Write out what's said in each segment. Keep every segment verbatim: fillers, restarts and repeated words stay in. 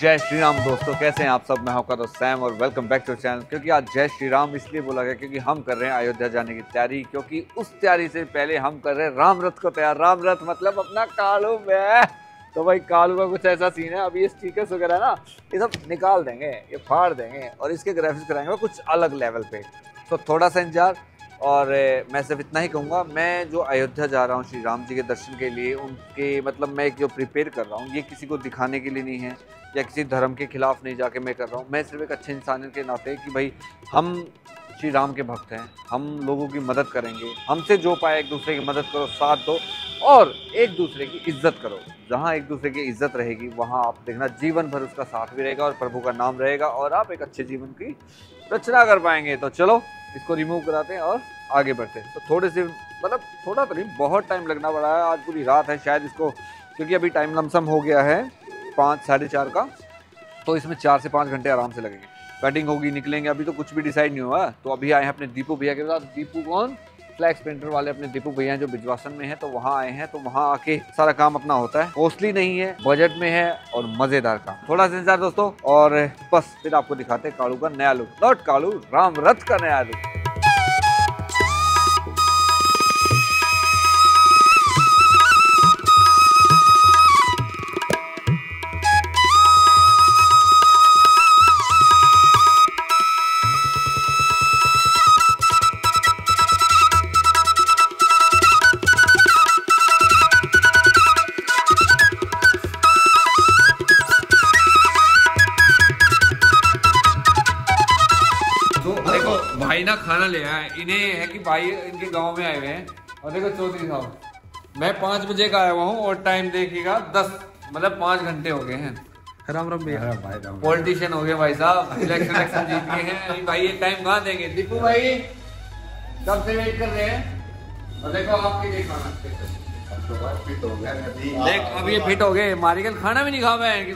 जय श्री राम दोस्तों, कैसे हैं आप सब। मैं आपका दोस्त सैम और वेलकम बैक टू चैनल। क्योंकि आज जय श्री राम इसलिए बोला गया क्योंकि हम कर रहे हैं अयोध्या जाने की तैयारी, क्योंकि उस तैयारी से पहले हम कर रहे हैं राम रथ को तैयार। राम रथ मतलब अपना कालू में। तो भाई कालू का कुछ ऐसा सीन है, अब ये स्टिकर्स वगैरह ना ये सब निकाल देंगे, ये फाड़ देंगे और इसके ग्राफिक्स कराएंगे कुछ अलग लेवल पे। तो थोड़ा सा इंतजार, और मैं सिर्फ इतना ही कहूँगा, मैं जो अयोध्या जा रहा हूँ श्री राम जी के दर्शन के लिए, उनके मतलब मैं जो प्रिपेयर कर रहा हूँ ये किसी को दिखाने के लिए नहीं है या किसी धर्म के खिलाफ नहीं जाके मैं कर रहा हूँ। मैं सिर्फ एक अच्छे इंसान के नाते कि भाई हम श्री राम के भक्त हैं, हम लोगों की मदद करेंगे, हमसे जो पाए एक दूसरे की मदद करो, साथ दो और एक दूसरे की इज्जत करो। जहाँ एक दूसरे की इज्जत रहेगी वहाँ आप देखना जीवन भर उसका साथ भी रहेगा और प्रभु का नाम रहेगा और आप एक अच्छे जीवन की रचना कर पाएंगे। तो चलो इसको रिमूव कराते हैं और आगे बढ़ते हैं। तो थोड़े से मतलब थोड़ा तो नहीं, बहुत टाइम लगना पड़ा है, आज पूरी रात है शायद इसको, क्योंकि अभी टाइम लमसम हो गया है पाँच साढ़े चार का, तो इसमें चार से पाँच घंटे आराम से लगेंगे। कटिंग होगी, निकलेंगे, अभी तो कुछ भी डिसाइड नहीं हुआ। तो अभी आए हैं अपने दीपू भैया के साथ। दीपू कौन? फ्लैक्स प्रिंटर वाले अपने दीपू भैया हैं जो बिजवासन में हैं, तो वहाँ आए हैं। तो वहाँ आके सारा काम अपना होता है, कॉस्टली नहीं है, बजट में है और मजेदार काम। थोड़ा सा इंतजार दोस्तों और बस फिर आपको दिखाते हैं कालू का नया लुक। नॉट कालू, राम रथ का नया लुक। ना खाना ले आए, इन्हें है कि भाई इनके गांव में आए हुए हैं। और देखो चौधरी साहब, मैं पाँच बजे का आया हुआ हूँ और टाइम देखिएगा दस, मतलब पाँच घंटे हो गए हैं। राम राम भैया, पॉलिटिशियन हो गए भाई साहब, इलेक्शन इलेक्शन जीत गए हैं। अभी भाई ये टाइम कहाँ देंगे। दीपू भाई कब से वेट कर रहे हैं, और देखो आपके लिए खाना फिट हो गया। अब ये फिट हो गए, मारे कल खाना भी नहीं खा पाए।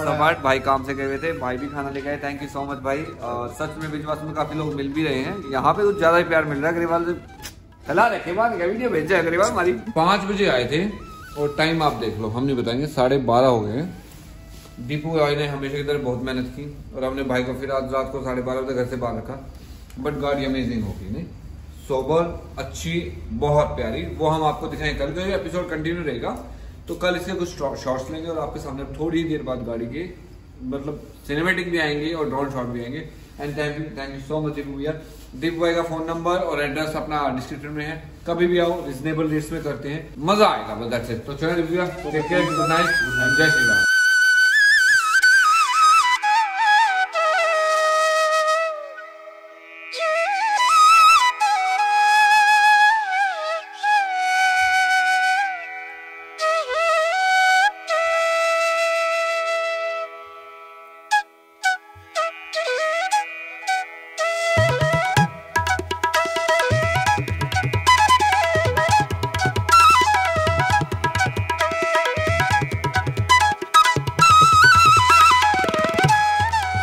सपाट भाई काम से गए हुए थे, भाई भी खाना लेके आए। थैंक यू सो मच भाई। और सच में बिजवास में काफी लोग मिल भी रहे हैं, यहाँ पे कुछ ज्यादा ही प्यार मिल रहा है। अग्रवाल चला रखे बाद वीडियो भेजा है। अग्रवाल हमारी पाँच बजे आए थे और टाइम आप देख लो, हम नहीं बताएंगे, साढ़े बारह हो गए। दीपू भाई ने हमेशा की तरह बहुत मेहनत की और हमने भाई को फिर आज रात को साढ़े बारह बजे घर से बाहर रखा। बट गाड़ी अमेजिंग होगी, नहीं सोबर, अच्छी, बहुत प्यारी। वो हम आपको दिखाएंगे कल, क्योंकि एपिसोड कंटिन्यू रहेगा। तो कल इसके कुछ शॉट्स लेंगे और आपके सामने थोड़ी देर बाद गाड़ी के मतलब सिनेमेटिक भी आएंगे और ड्रोन शॉट भी आएंगे। And thank you thank you so much Deepu यार। दीपू भाई का फोन नंबर और एड्रेस अपना डिस्क्रिप्शन में है, कभी भी आओ, रिजनेबल रेट्स में करते हैं, मजा आएगा बंदा से। तो चलो दीपू यार, टेक केयर, गुड नाइट, जय श्री राम।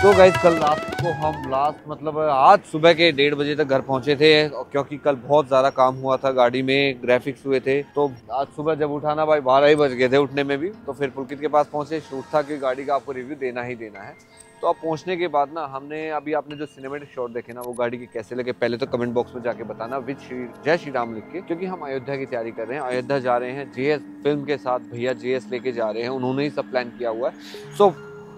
तो गाइस कल रात को हम लास्ट मतलब आज सुबह के डेढ़ बजे तक घर पहुंचे थे, क्योंकि कल बहुत ज़्यादा काम हुआ था गाड़ी में, ग्राफिक्स हुए थे। तो आज सुबह जब उठाना भाई बारह ही बज गए थे उठने में भी। तो फिर पुलकित के पास पहुंचे, शूट था कि गाड़ी का आपको रिव्यू देना ही देना है। तो आप पहुंचने के बाद ना हमने अभी आपने जो सिनेमेटिक शॉट देखे ना, वो गाड़ी के कैसे लगे पहले तो कमेंट बॉक्स में जाके बताना विद श्री जय श्री राम लिख के, क्योंकि हम अयोध्या की तैयारी कर रहे हैं। अयोध्या जा रहे हैं जे एस फिल्म के साथ, भैया जे एस लेके जा रहे हैं, उन्होंने ही सब प्लान किया हुआ है। सो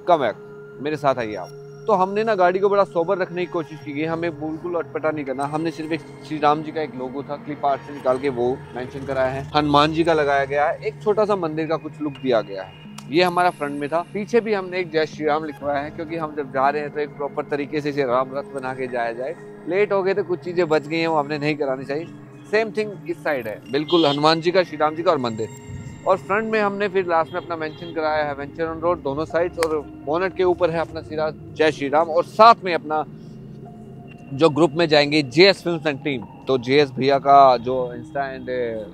कम बैक, मेरे साथ आइए आप। तो हमने ना गाड़ी को बड़ा सोबर रखने की कोशिश की है, हमें बिल्कुल अटपटा नहीं करना। हमने सिर्फ एक श्री राम जी का एक लोगो था क्लिप आर्ट से निकाल के वो मेंशन कराया है, हनुमान जी का लगाया गया है, एक छोटा सा मंदिर का कुछ लुक दिया गया है। ये हमारा फ्रंट में था, पीछे भी हमने एक जय श्री राम लिखवाया है, क्योंकि हम जब जा रहे हैं तो एक प्रॉपर तरीके से इसे राम रथ बना के जाया जाए। लेट हो गए तो कुछ चीजें बच गई हैं, वो हमने नहीं करानी चाहिए। सेम थिंग इस साइड है, बिल्कुल हनुमान जी का, श्री राम जी का और मंदिर। और फ्रंट में हमने फिर लास्ट में अपना मेंशन कराया है वेंचर ऑन रोड दोनों साइड्स, और बोनट के ऊपर है अपना सिरा जय श्री राम, और साथ में अपना जो ग्रुप में जाएंगे जेएस फिल्म्स एंड टीम। तो जेएस भैया का जो insta and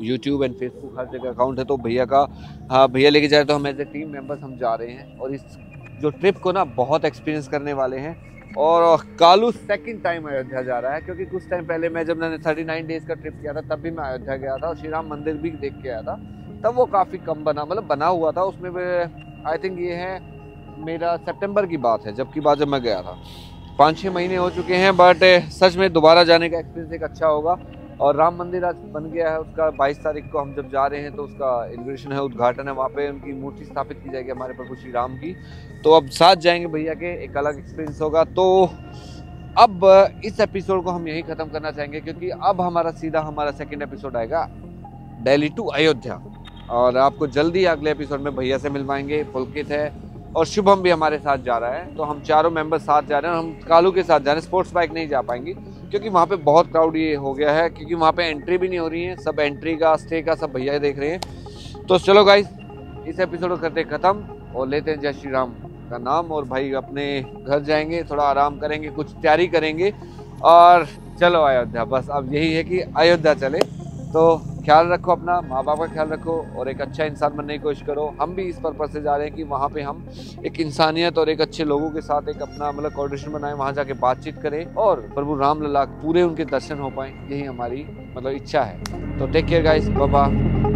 YouTube and Facebook हर जगह अकाउंट है, तो भैया का हाँ भैया लेके जाए, तो हम एज ए टीम मेंबर्स हम जा रहे हैं और इस जो ट्रिप को ना बहुत एक्सपीरियंस करने वाले हैं। और कालू सेकंड टाइम अयोध्या जा रहा है, क्योंकि कुछ टाइम पहले मैं जब मैंने थर्टी नाइन डेज़ का ट्रिप किया था तब भी मैं अयोध्या गया था और श्री राम मंदिर भी देख के आया था। तब वो काफ़ी कम बना, मतलब बना हुआ था। उसमें आई थिंक ये है मेरा सितंबर की बात है, जबकि बाद जब मैं गया था पाँच छः महीने हो चुके हैं। बट सच में दोबारा जाने का एक्सपीरियंस एक अच्छा होगा। और राम मंदिर आज बन गया है, उसका बाईस तारीख को हम जब जा रहे हैं तो उसका इनॉग्रेशन है, उद्घाटन है, वहाँ पे उनकी मूर्ति स्थापित की जाएगी हमारे प्रभु श्री राम की। तो अब साथ जाएंगे भैया के, एक अलग एक्सपीरियंस होगा। तो अब इस एपिसोड को हम यहीं ख़त्म करना चाहेंगे, क्योंकि अब हमारा सीधा हमारा सेकेंड एपिसोड आएगा दिल्ली टू अयोध्या, और आपको जल्दी अगले एपिसोड में भैया से मिलवाएंगे। पुलकित है और शुभम भी हमारे साथ जा रहा है, तो हम चारों मेंबर साथ जा रहे हैं। हम कालू के साथ जा रहे हैं, स्पोर्ट्स बाइक नहीं जा पाएंगी क्योंकि वहाँ पे बहुत क्राउड ये हो गया है, क्योंकि वहाँ पे एंट्री भी नहीं हो रही है, सब एंट्री का स्टे का सब भैया देख रहे हैं। तो चलो गाइस, इस एपिसोड को करते ख़त्म और लेते हैं जय श्री राम का नाम, और भाई अपने घर जाएंगे, थोड़ा आराम करेंगे, कुछ तैयारी करेंगे और चलो अयोध्या। बस अब यही है कि अयोध्या चले। तो ख्याल रखो अपना, माँ बाप का ख्याल रखो और एक अच्छा इंसान बनने की कोशिश करो। हम भी इस पर्पज से जा रहे हैं कि वहाँ पे हम एक इंसानियत और एक अच्छे लोगों के साथ एक अपना मतलब कोऑर्डिनेशन बनाएं, वहाँ जाके बातचीत करें और प्रभु रामलला पूरे उनके दर्शन हो पाएं, यही हमारी मतलब इच्छा है। तो take care guys, bye bye.